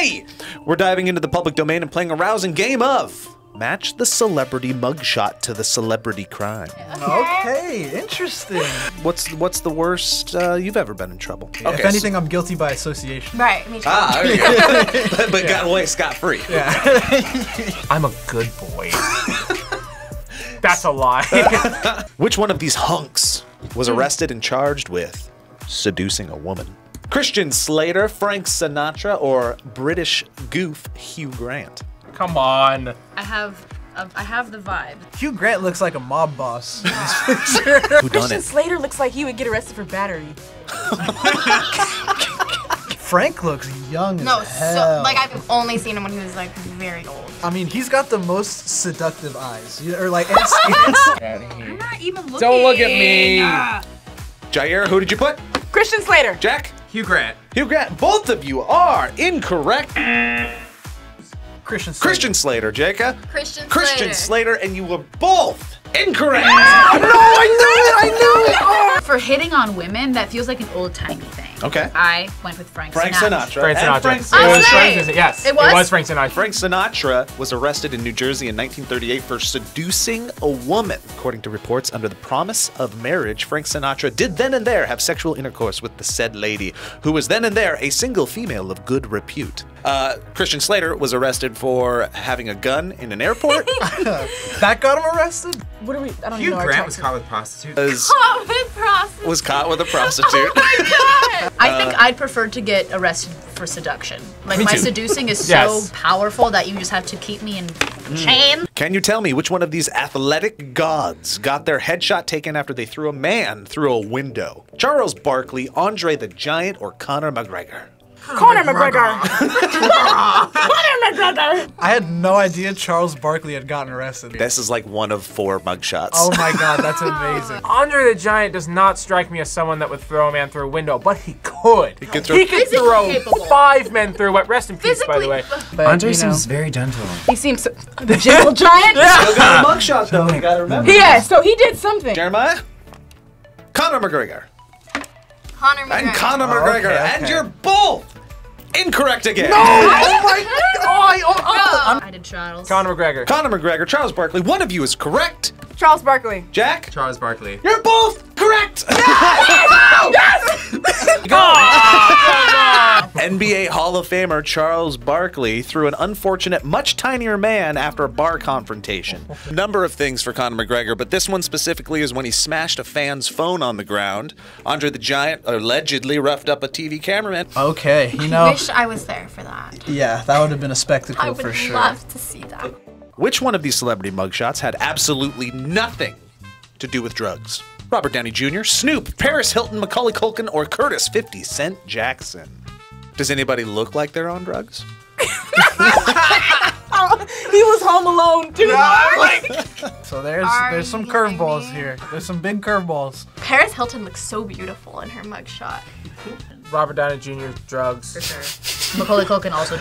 Today, we're diving into the public domain and playing a rousing game of Match the Celebrity Mugshot to the Celebrity Crime. Okay, interesting. What's the worst you've ever been in trouble? Yeah, okay, if anything, I'm guilty by association. Right, me too. Ah, there you go. But got away scot-free. Yeah. I'm a good boy. That's a lie. Which one of these hunks was arrested and charged with seducing a woman? Christian Slater, Frank Sinatra, or British goof Hugh Grant? Come on. I have the vibe. Hugh Grant looks like a mob boss. Christian Slater looks like he would get arrested for battery. Frank looks young as hell. So, like, I've only seen him when he was, like, very old. I mean, he's got the most seductive eyes. Or, like, and skins. I'm not even looking. Don't look at me. Jair, who did you put? Christian Slater. Jack? Hugh Grant. Hugh Grant. Both of you are incorrect. Christian Slater. Christian Slater, Jacob. Christian Slater, and you were both incorrect. No, I knew it. For hitting on women, that feels like an old-timey thing. Okay. I went with Frank Sinatra. It was Frank Sinatra. Frank Sinatra was arrested in New Jersey in 1938 for seducing a woman. According to reports, under the promise of marriage, Frank Sinatra did then and there have sexual intercourse with the said lady, who was then and there a single female of good repute. Christian Slater was arrested for having a gun in an airport. That got him arrested? What are we? I don't Hugh know. Hugh Grant was caught with prostitutes. Was caught with a prostitute. Oh my God! I think I'd prefer to get arrested for seduction. Like, my seducing is so powerful that you just have to keep me in chain. Can you tell me which one of these athletic gods got their headshot taken after they threw a man through a window? Charles Barkley, Andre the Giant, or Conor McGregor? Conor McGregor. I had no idea Charles Barkley had gotten arrested. This is like one of 4 mugshots. Oh my God, that's amazing. Andre the Giant does not strike me as someone that would throw a man through a window, but he could. He could throw 5 men through it. Rest in peace, by the way. But Andre seems very gentle. He seems the gentle giant. Yeah. Still got a mugshot though. You gotta remember. Yeah, so he did something. Jeremiah, Conor McGregor. And you're both incorrect again. No! Oh my God! I did Charles. Conor McGregor. Conor McGregor, Charles Barkley. One of you is correct. Charles Barkley. Jack? Charles Barkley. You're both correct! No! Yes! Go! Oh, NBA Hall of Famer Charles Barkley threw an unfortunate, much tinier man after a bar confrontation. Number of things for Conor McGregor, but this one specifically is when he smashed a fan's phone on the ground. Andre the Giant allegedly roughed up a TV cameraman. Okay, you know. I wish I was there for that. Yeah, that would have been a spectacle for sure. I would love to see that. Which one of these celebrity mugshots had absolutely nothing to do with drugs? Robert Downey Jr., Snoop, Paris Hilton, Macaulay Culkin, or Curtis 50 Cent Jackson? Does anybody look like they're on drugs? He was home alone too. So there's some curveballs here. There's some big curveballs. Paris Hilton looks so beautiful in her mugshot. Robert Downey Jr. drugs. For sure. Macaulay Culkin also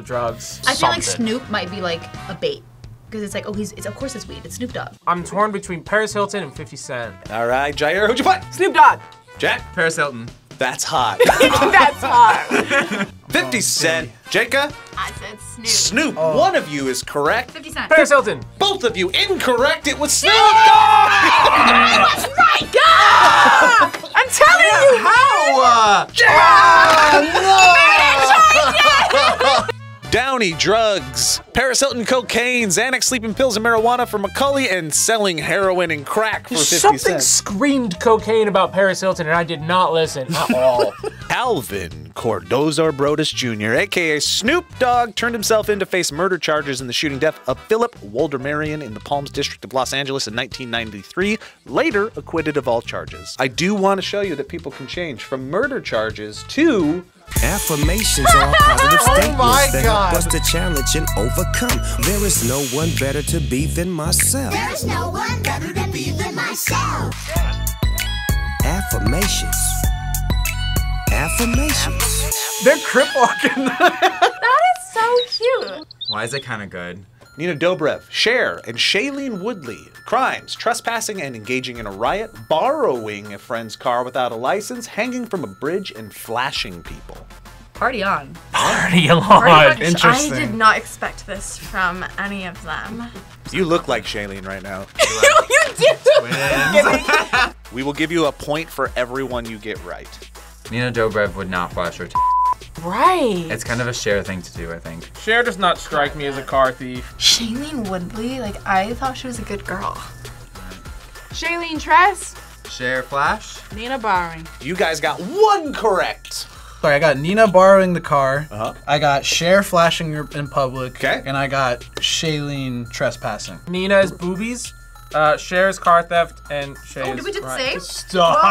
drugs. I feel like Snoop might be like a bait. Because it's like, oh, of course it's weed. It's Snoop Dogg. I'm torn between Paris Hilton and 50 Cent. All right, Jair, who'd you put? Snoop Dogg. Jack? Paris Hilton. That's hot. That's hot. 50 Cent. Jacob? I said Snoop. Snoop. Oh. One of you is correct. 50 Cent. Paris Hilton. Both of you incorrect. It was Snoop Dogg. I was right. I'm telling you. How? Jack! No. Downey drugs, Paris Hilton cocaine, Xanax sleeping pills and marijuana for Macaulay, and selling heroin and crack for 50 Something cents. Screamed cocaine about Paris Hilton and I did not listen at all. Alvin Cordozo Brodus Jr., aka Snoop Dogg, turned himself in to face murder charges in the shooting death of Philip Woldermarian in the Palms District of Los Angeles in 1993, later acquitted of all charges. I do want to show you that people can change from murder charges to affirmations are positive statements that help us to challenge and overcome. There is no one better to be than myself. Affirmations. They're crip walking. That is so cute. Why is it kind of good? Nina Dobrev, Cher, and Shailene Woodley. Crimes, trespassing and engaging in a riot, borrowing a friend's car without a license, hanging from a bridge, and flashing people. Party on. Party on. Party on. Interesting. I did not expect this from any of them. You look like Shailene right now. You do. We will give you a point for everyone you get right. Nina Dobrev would not wash her Right. It's kind of a Cher thing to do, I think. Cher does not strike me as a car thief. Shailene Woodley, like, I thought she was a good girl. Shailene Tress. Cher Flash. Nina borrowing. You guys got one correct. Sorry, I got Nina borrowing the car. Uh-huh. I got Cher flashing in public. Okay. And I got Shailene trespassing. Nina's boobies. Cher's car theft and Cher's. Oh, did we do the same? Stop! Whoa!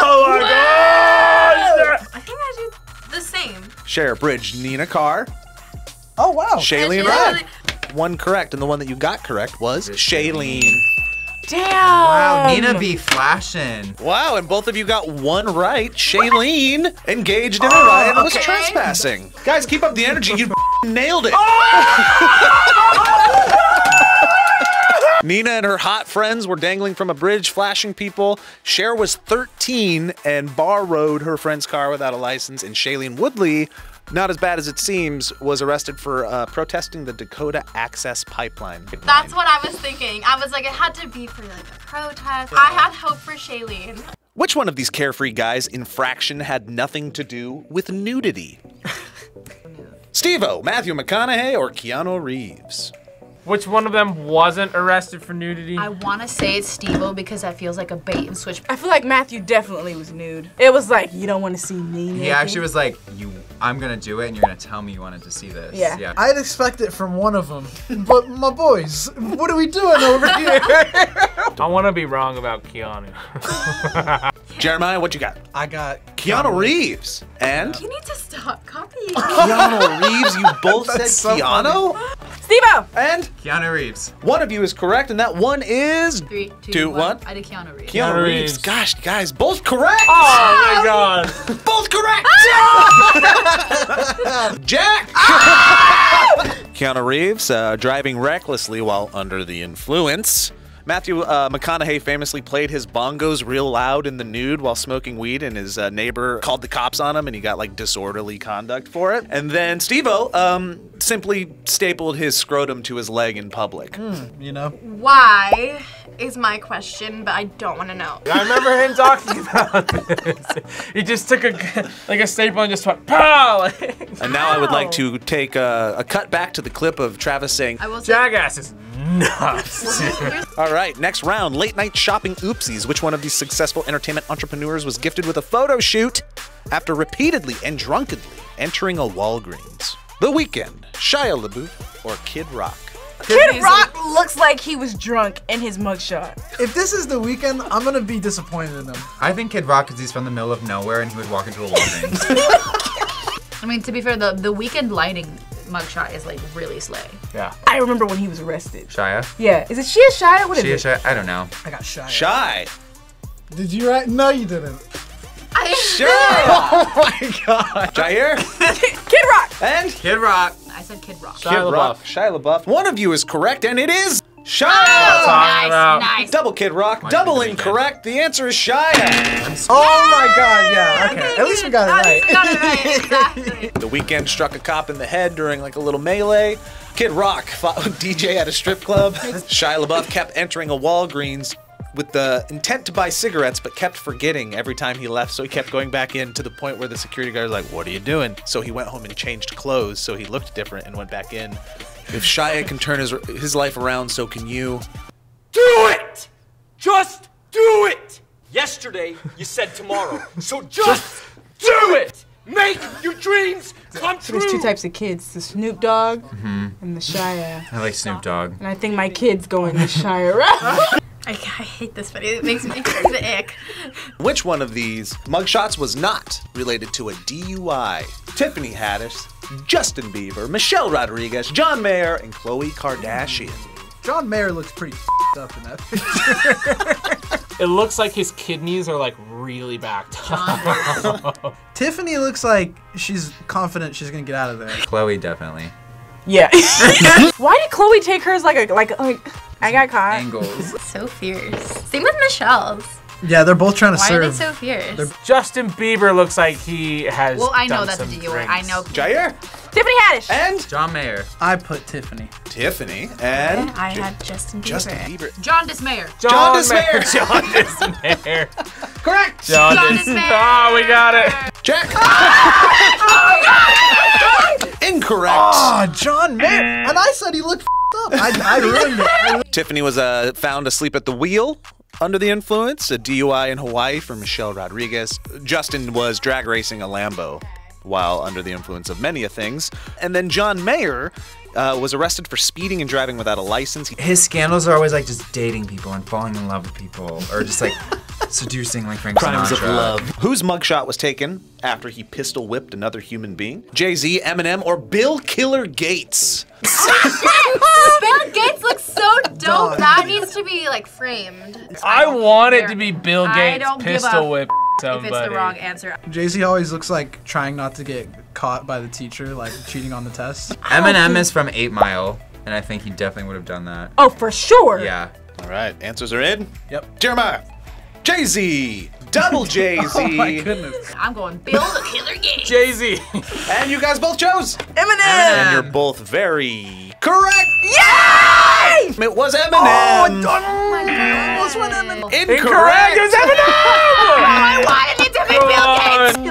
Oh my gosh! I think I did the same. Cher, bridge, Nina, car. Oh wow! Shailene, right? One correct, and the one that you got correct was Shailene. Damn! Wow, Nina be flashing. Wow, and both of you got one right. Shailene engaged in a riot and was trespassing. Guys, keep up the energy. You nailed it. Oh! Nina and her hot friends were dangling from a bridge, flashing people. Cher was 13 and borrowed her friend's car without a license. And Shailene Woodley, not as bad as it seems, was arrested for protesting the Dakota Access Pipeline. That's what I was thinking. I was like, it had to be for like a protest. I had hope for Shailene. Which one of these carefree guys' infraction had nothing to do with nudity? Steve-O, Matthew McConaughey, or Keanu Reeves? Which one of them wasn't arrested for nudity? I want to say it's Steve-O because that feels like a bait and switch. I feel like Matthew definitely was nude. It was like, you don't want to see me naked. He actually was like, I'm going to do it and you're going to tell me you wanted to see this. Yeah. I'd expect it from one of them. But my boys, what are we doing over here? I want to be wrong about Keanu. Jeremiah, what you got? I got Keanu Reeves. And? You need to stop copying. Keanu Reeves? You both said so Keanu? Funny. Steve-O! And? Keanu Reeves. One of you is correct, and that one is... 3, 2, 1. I did Keanu Reeves. Keanu Reeves. Gosh, guys, both correct! Oh my god. Both correct! Ah! Jack! Ah! Keanu Reeves, driving recklessly while under the influence. Matthew McConaughey famously played his bongos real loud in the nude while smoking weed, and his neighbor called the cops on him, and he got like disorderly conduct for it. And then Steve-O simply stapled his scrotum to his leg in public. You know? Why is my question, but I don't want to know. I remember him talking about this. He just took a staple and just went pow! And now I would like to take a cut back to the clip of Travis saying, "Jackass is nuts." All right, next round, late night shopping oopsies. Which one of these successful entertainment entrepreneurs was gifted with a photo shoot after repeatedly and drunkenly entering a Walgreens? The Weeknd, Shia LaBeouf, or Kid Rock? Kid Rock looks like he was drunk in his mugshot. If this is The Weeknd, I'm gonna be disappointed in him. I think Kid Rock, because he's from the middle of nowhere and he would walk into a Walgreens. I mean, to be fair, the Weeknd lighting mugshot is like really slay. Yeah. I remember when he was arrested. Shia? Yeah. Is it Shia Shia? What is it? Shia Shia? I don't know. I got Shia. Shy. Did you write? No, you didn't. Sure. Oh my god. Jair? Kid Rock. And? Kid Rock. I said Kid Rock. Shia LaBeouf. One of you is correct, and it is Shia. Oh, nice. Double Kid Rock, double incorrect. The answer is Shia. Oh my god, yeah. Okay. At least we got it right. Exactly. The Weeknd struck a cop in the head during like a little melee. Kid Rock fought a DJ at a strip club. Shia LaBeouf kept entering a Walgreens with the intent to buy cigarettes, but kept forgetting every time he left, so he kept going back in to the point where the security guard was like, "What are you doing?" So he went home and changed clothes, so he looked different and went back in. If Shia can turn his life around, so can you. Do it! Just do it! Yesterday, you said tomorrow, so just do it! Make your dreams come true! There's two types of kids, the Snoop Dogg and the Shia. I like Snoop Dogg. And I think my kid's going to Shia right? I hate this video, it makes me the ick. Which one of these mugshots was not related to a DUI? Tiffany Haddish, Justin Bieber, Michelle Rodriguez, John Mayer, and Khloe Kardashian. John Mayer looks pretty f***ed up in that picture. It looks like his kidneys are like really backed up. Tiffany looks like she's confident she's gonna get out of there. Khloe definitely. Yeah. Why did Khloe take hers like I got caught. Angles. So fierce. Same with Michelle's. Yeah, they're both trying to serve. Why are they so fierce? Justin Bieber looks like he has. Well, I know that's a DUI. I know. Jair, Tiffany Haddish, and John Mayer. I put Tiffany. Tiffany and I had Justin Bieber. Justin Bieber. John Mayer. Correct. John Mayer. Oh, we got it. Jack. Oh my God! Incorrect. Oh, John Mayer. And I said he looked up. I ruined it. Tiffany was found asleep at the wheel. Under the influence, a DUI in Hawaii for Michelle Rodriguez. Justin was drag racing a Lambo while under the influence of many things. And then John Mayer was arrested for speeding and driving without a license. His scandals are always like just dating people and falling in love with people, or just like seducing like Frank Sinatra. Crimes of love. Whose mugshot was taken after he pistol whipped another human being? Jay-Z, Eminem, or Bill Killer Gates? Oh, shit! Bill Gates looks so dope. That needs to be like framed. I want it to be Bill Gates pistol whip somebody. If it's the wrong answer. Jay-Z always looks like trying not to get caught by the teacher, like cheating on the test. Eminem is from 8 Mile, and I think he definitely would have done that. Oh, for sure. Yeah. All right, answers are in. Yep. Jeremiah, Jay-Z. Double Jay-Z. Oh my goodness. I'm going Bill the Killer Gates. Jay-Z. And you guys both chose Eminem. And you're both very correct. Yay! It was Eminem. Oh my God. It was Eminem. Incorrect. It was Eminem. I wanted it to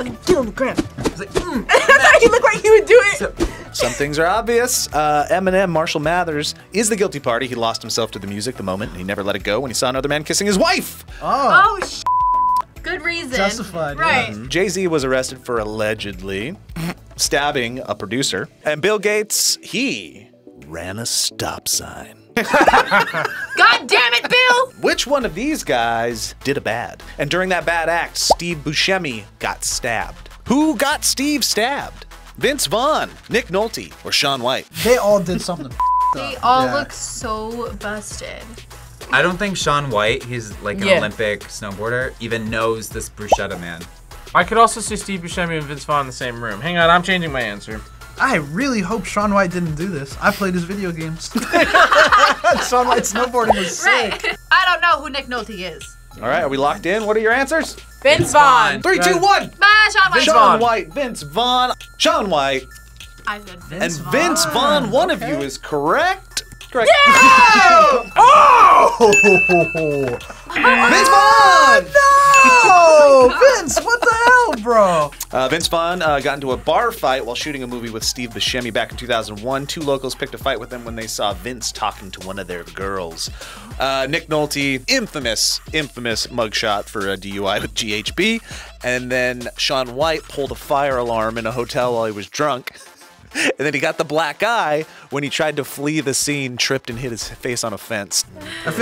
be Bill Gates. Get on the ground. I was like, That's how he looked like he would do it. Some things are obvious. Eminem, Marshall Mathers, is the guilty party. He lost himself to the music the moment he never let it go when he saw another man kissing his wife. Oh. Oh, shit. Good reason. Justified. Right. Yeah. Jay-Z was arrested for allegedly stabbing a producer. And Bill Gates, he ran a stop sign. God damn it, Bill! Which one of these guys did a bad? And during that bad act, Steve Buscemi got stabbed. Who got Steve stabbed? Vince Vaughn, Nick Nolte, or Shaun White? They all did something. They all look so busted. I don't think Shaun White, he's like an Olympic snowboarder, even knows this bruschetta man. I could also see Steve Buscemi and Vince Vaughn in the same room. Hang on, I'm changing my answer. I really hope Shaun White didn't do this. I played his video games. Shaun White snowboarding was sick. Right. I don't know who Nick Nolte is. All right, are we locked in? What are your answers? Vince Vaughn. 3, 2, 1. Shaun White. Shaun White, Vince Vaughn. Shaun White. I said Vince Vaughn. And Vince Vaughn, one of you is correct. Correct. Yeah! Oh! Vince Vaughn! Oh, no! Vince, what the hell, bro? Vince Vaughn got into a bar fight while shooting a movie with Steve Buscemi back in 2001. 2 locals picked a fight with him when they saw Vince talking to one of their girls. Nick Nolte, infamous mugshot for a DUI with GHB. And then Shaun White pulled a fire alarm in a hotel while he was drunk. And then he got the black eye when he tried to flee the scene, tripped and hit his face on a fence. That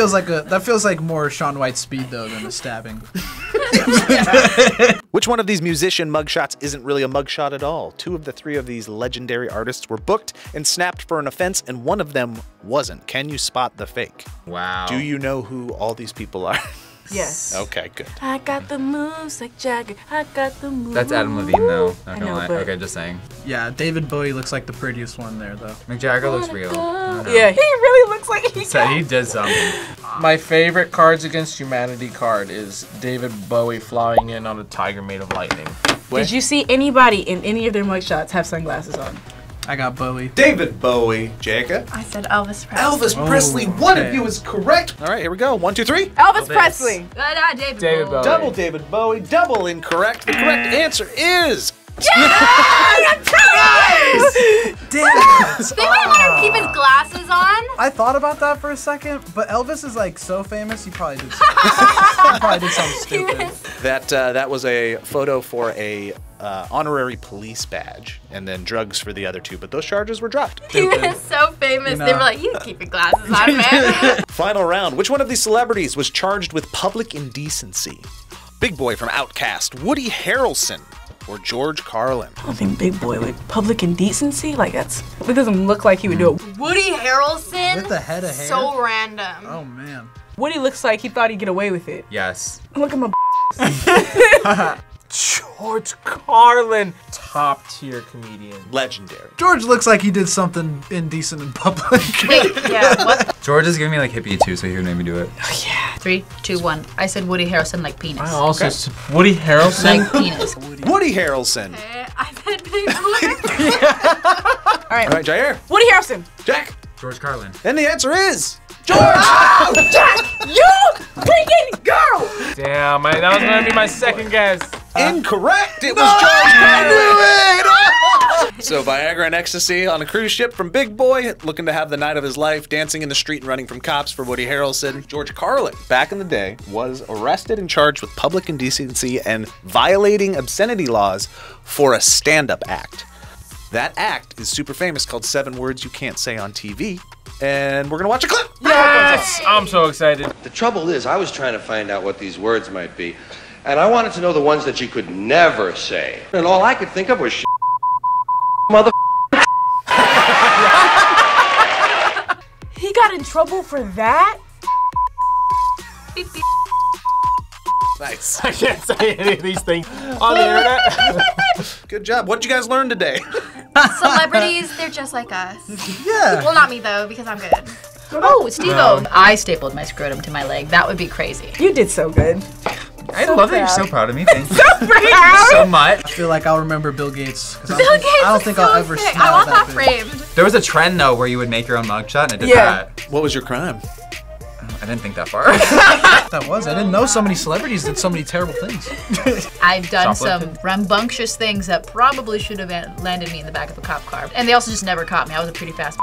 feels like more Shaun White speed though than a stabbing. Which one of these musician mugshots isn't really a mugshot at all? 2 of the 3 of these legendary artists were booked and snapped for an offense, and one of them wasn't. Can you spot the fake? Wow. Do you know who all these people are? Yes. Okay, good. I got the moves like Jack. I got the moves. That's Adam Levine, though. Not gonna lie. Okay, just saying. Yeah, David Bowie looks like the prettiest one there, though. Mick Jagger looks real. Yeah, he really looks like he. So he did something. My favorite Cards Against Humanity card is David Bowie flying in on a tiger made of lightning. Wait. Did you see anybody in any of their mugshots have sunglasses on? I got Bowie. David Bowie. Jacob? I said Elvis Presley. Elvis Presley. One of you is correct. All right, here we go. 1, 2, 3. Elvis Presley. David Bowie. Double David Bowie. Double incorrect. The correct answer is... Yes! Damn it. They might let him keep his glasses on. I thought about that for a second, but Elvis is like so famous, he probably did something, stupid. That was a photo for a... honorary police badge, and then drugs for the other 2, but those charges were dropped. He was so famous, they were like, you can keep your glasses on, man. Final round, which one of these celebrities was charged with public indecency? Big Boy from Outkast, Woody Harrelson, or George Carlin? I don't think Big Boy would. Public indecency? Like, that doesn't look like he would do it. Woody Harrelson? With the head of hair? So random. Oh, man. Woody looks like he thought he'd get away with it. Yes. Look at my George Carlin, top tier comedian. Legendary. George looks like he did something indecent in public. Wait, yeah, what? George is giving me like hippie too, so he would make me do it. Oh yeah, 3, 2, 1. I said Woody Harrelson like penis. I also said Woody Harrelson like penis. Woody Harrelson. I said penis. All right. All right, Jair. Woody Harrelson. Jack. George Carlin. And the answer is George. Oh, Jack, you freaking girl. Damn, that was gonna be my second guess. Incorrect. It was George Carlin. So Viagra and ecstasy on a cruise ship from Big Boy, looking to have the night of his life, dancing in the street and running from cops for Woody Harrelson. George Carlin, back in the day, was arrested and charged with public indecency and violating obscenity laws for a stand-up act. That act is super famous, called 7 Words You Can't Say on TV, and we're gonna watch a clip. Yes! I'm so excited. The trouble is, I was trying to find out what these words might be, and I wanted to know the ones that you could never say. And all I could think of was shit. Mother. He got in trouble for that? Nice. I can't say any of these things on the internet. Good job. What'd you guys learn today? Celebrities, they're just like us. Yeah. Well, not me though, because I'm good. Oh, Steve-O. I stapled my scrotum to my leg. That would be crazy. You did so good. I love that you're so proud of me. Thank you so much. I feel like I'll remember Bill Gates. I don't think I'll ever see I want that framed. There was a trend though where you would make your own mugshot, and it did that. What was your crime? I didn't think that far. I didn't know so many celebrities did so many terrible things. I've done some rambunctious things that probably should have landed me in the back of a cop car, and they also just never caught me. I was a pretty fast.